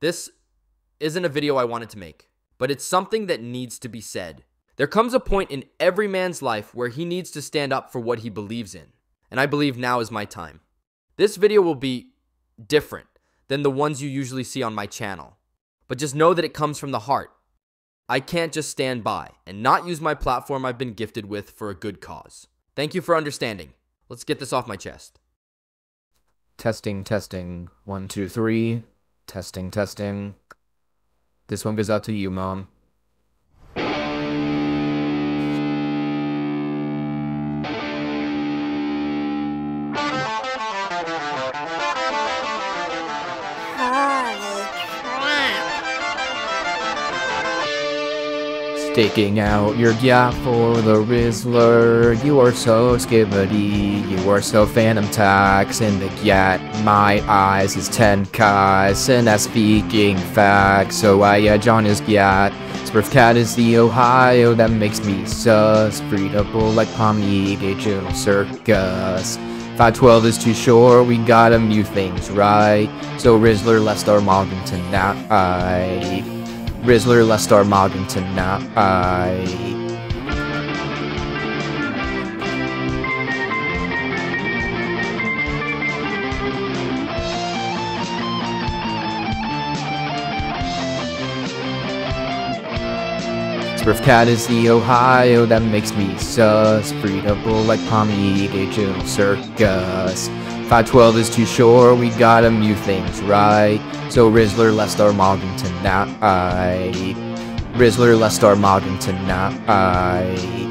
This isn't a video I wanted to make, but it's something that needs to be said. There comes a point in every man's life where he needs to stand up for what he believes in, and I believe now is my time. This video will be different than the ones you usually see on my channel, but just know that it comes from the heart. I can't just stand by and not use my platform I've been gifted with for a good cause. Thank you for understanding. Let's get this off my chest. Testing, testing. 1, 2, 3. Testing, testing. This one goes out to you, Mom. Taking out your yacht for the Rizzler. You are so skibbity. You are so phantom tax. In the yacht, my eyes is 10 kies. And that's speaking facts. So I edge on his yacht. Spurf cat is the Ohio. That makes me sus. Free double like Pomni. Digital circus. 512 is too short. We gotta mute things right. So Rizzler left our Morgan tonight. Rizzler left our Morgan tonight. Spurf cat is the Ohio, that makes me sus. Free double like Pomni, digital circus. 512 is too short, we gotta mute things right. So Rizzler left our Morgan tonight. Rizzler left our Morgan tonight.